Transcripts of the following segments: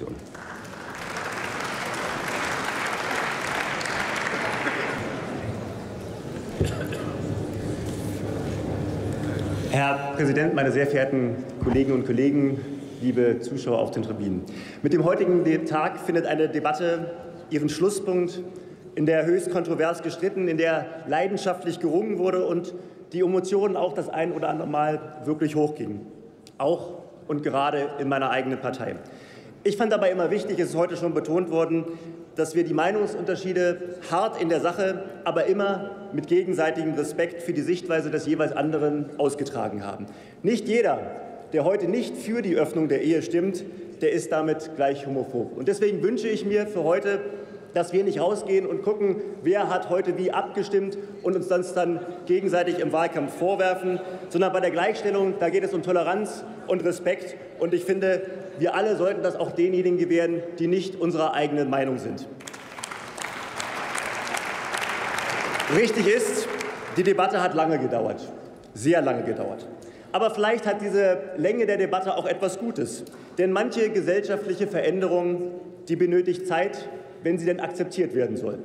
Institutionen. Herr Präsident, meine sehr verehrten Kolleginnen und Kollegen, liebe Zuschauer auf den Tribünen. Mit dem heutigen Tag findet eine Debatte ihren Schlusspunkt, in der höchst kontrovers gestritten, in der leidenschaftlich gerungen wurde und die Emotionen auch das ein oder andere Mal wirklich hochgingen. Auch und gerade in meiner eigenen Partei. Ich fand dabei immer wichtig, es ist heute schon betont worden, dass wir die Meinungsunterschiede hart in der Sache, aber immer mit gegenseitigem Respekt für die Sichtweise des jeweils anderen ausgetragen haben. Nicht jeder, der heute nicht für die Öffnung der Ehe stimmt, der ist damit gleich homophob. Und deswegen wünsche ich mir für heute, dass wir nicht rausgehen und gucken, wer hat heute wie abgestimmt und uns das dann gegenseitig im Wahlkampf vorwerfen, sondern bei der Gleichstellung, da geht es um Toleranz und Respekt. Und ich finde, wir alle sollten das auch denjenigen gewähren, die nicht unserer eigenen Meinung sind. Richtig ist, die Debatte hat lange gedauert, sehr lange gedauert. Aber vielleicht hat diese Länge der Debatte auch etwas Gutes. Denn manche gesellschaftliche Veränderung, die benötigt Zeit, wenn sie denn akzeptiert werden soll.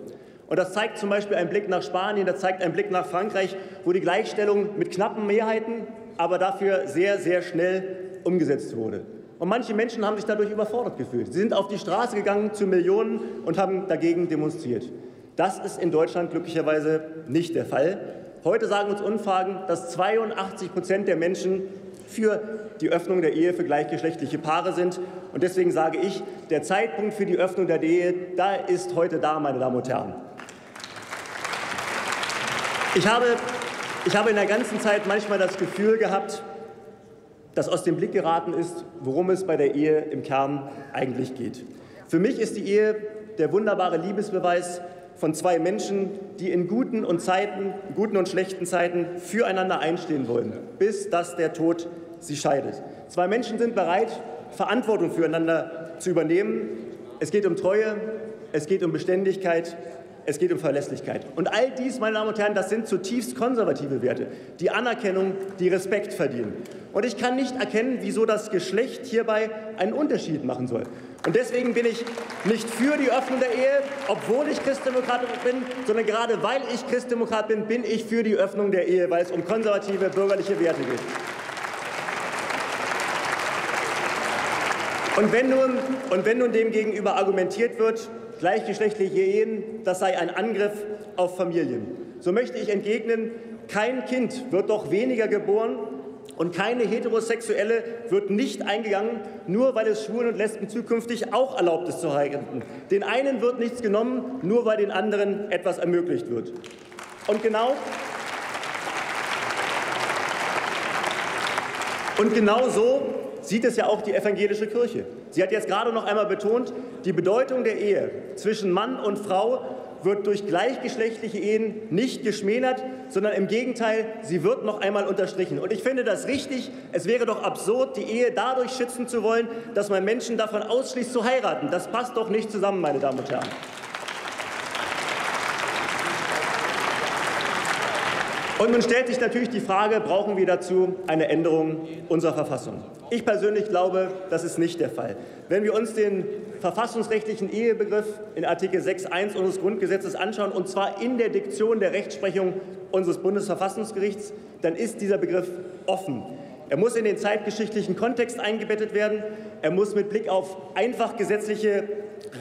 Und das zeigt zum Beispiel ein Blick nach Spanien, das zeigt ein Blick nach Frankreich, wo die Gleichstellung mit knappen Mehrheiten, aber dafür sehr, sehr schnell umgesetzt wurde. Und manche Menschen haben sich dadurch überfordert gefühlt. Sie sind auf die Straße gegangen zu Millionen und haben dagegen demonstriert. Das ist in Deutschland glücklicherweise nicht der Fall. Heute sagen uns Umfragen, dass 82% der Menschen für die Öffnung der Ehe für gleichgeschlechtliche Paare sind. Und deswegen sage ich, der Zeitpunkt für die Öffnung der Ehe, da ist heute da, meine Damen und Herren. Ich habe in der ganzen Zeit manchmal das Gefühl gehabt, dass aus dem Blick geraten ist, worum es bei der Ehe im Kern eigentlich geht. Für mich ist die Ehe der wunderbare Liebesbeweis von zwei Menschen, die in guten und schlechten Zeiten füreinander einstehen wollen, bis dass der Tod sie scheidet. Zwei Menschen sind bereit, Verantwortung füreinander zu übernehmen. Es geht um Treue, es geht um Beständigkeit, es geht um Verlässlichkeit. Und all dies, meine Damen und Herren, das sind zutiefst konservative Werte, die Anerkennung, die Respekt verdienen. Und ich kann nicht erkennen, wieso das Geschlecht hierbei einen Unterschied machen soll. Und deswegen bin ich nicht für die Öffnung der Ehe, obwohl ich Christdemokrat bin, sondern gerade weil ich Christdemokrat bin, bin ich für die Öffnung der Ehe, weil es um konservative bürgerliche Werte geht. Und wenn nun demgegenüber argumentiert wird, gleichgeschlechtliche Ehen, das sei ein Angriff auf Familien, so möchte ich entgegnen, kein Kind wird doch weniger geboren und keine Heterosexuelle wird nicht eingegangen, nur weil es Schwulen und Lesben zukünftig auch erlaubt ist zu heiraten. Den einen wird nichts genommen, nur weil den anderen etwas ermöglicht wird. Und genau so sieht es ja auch die evangelische Kirche. Sie hat jetzt gerade noch einmal betont, die Bedeutung der Ehe zwischen Mann und Frau wird durch gleichgeschlechtliche Ehen nicht geschmälert, sondern im Gegenteil, sie wird noch einmal unterstrichen. Und ich finde das richtig. Es wäre doch absurd, die Ehe dadurch schützen zu wollen, dass man Menschen davon ausschließt zu heiraten. Das passt doch nicht zusammen, meine Damen und Herren. Und nun stellt sich natürlich die Frage, brauchen wir dazu eine Änderung unserer Verfassung? Ich persönlich glaube, das ist nicht der Fall. Wenn wir uns den verfassungsrechtlichen Ehebegriff in Artikel 6.1 unseres Grundgesetzes anschauen, und zwar in der Diktion der Rechtsprechung unseres Bundesverfassungsgerichts, dann ist dieser Begriff offen. Er muss in den zeitgeschichtlichen Kontext eingebettet werden. Er muss mit Blick auf einfach gesetzliche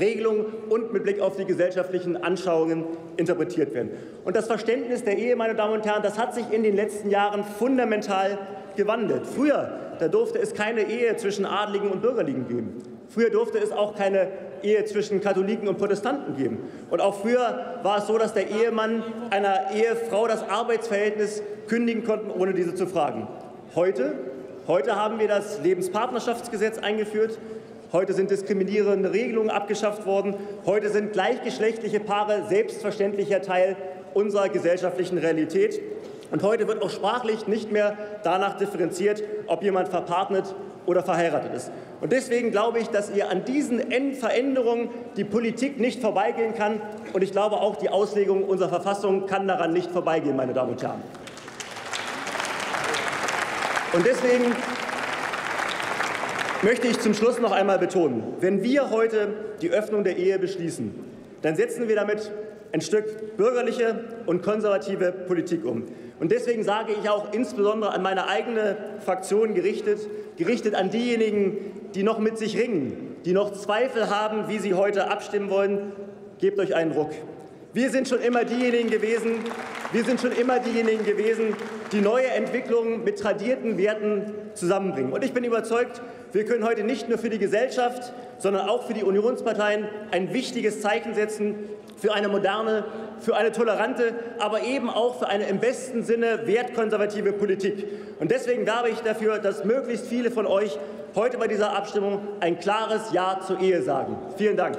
Regelungen und mit Blick auf die gesellschaftlichen Anschauungen interpretiert werden. Und das Verständnis der Ehe, meine Damen und Herren, das hat sich in den letzten Jahren fundamental gewandelt. Früher, da durfte es keine Ehe zwischen Adligen und Bürgerlichen geben. Früher durfte es auch keine Ehe zwischen Katholiken und Protestanten geben. Und auch früher war es so, dass der Ehemann einer Ehefrau das Arbeitsverhältnis kündigen konnte, ohne diese zu fragen. Heute haben wir das Lebenspartnerschaftsgesetz eingeführt. Heute sind diskriminierende Regelungen abgeschafft worden. Heute sind gleichgeschlechtliche Paare selbstverständlicher Teil unserer gesellschaftlichen Realität. Und heute wird auch sprachlich nicht mehr danach differenziert, ob jemand verpartnert oder verheiratet ist. Und deswegen glaube ich, dass ihr an diesen Veränderungen die Politik nicht vorbeigehen kann. Und ich glaube auch, die Auslegung unserer Verfassung kann daran nicht vorbeigehen, meine Damen und Herren. Und deswegen möchte ich zum Schluss noch einmal betonen, wenn wir heute die Öffnung der Ehe beschließen, dann setzen wir damit ein Stück bürgerliche und konservative Politik um. Und deswegen sage ich auch insbesondere an meine eigene Fraktion gerichtet an diejenigen, die noch mit sich ringen, die noch Zweifel haben, wie sie heute abstimmen wollen, gebt euch einen Ruck. Wir sind schon immer diejenigen gewesen, die neue Entwicklungen mit tradierten Werten zusammenbringen. Und ich bin überzeugt, wir können heute nicht nur für die Gesellschaft, sondern auch für die Unionsparteien ein wichtiges Zeichen setzen für eine moderne, für eine tolerante, aber eben auch für eine im besten Sinne wertkonservative Politik. Und deswegen werbe ich dafür, dass möglichst viele von euch heute bei dieser Abstimmung ein klares Ja zur Ehe sagen. Vielen Dank.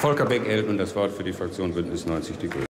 Volker Beck erhält nun das Wort für die Fraktion Bündnis 90 Die Grünen.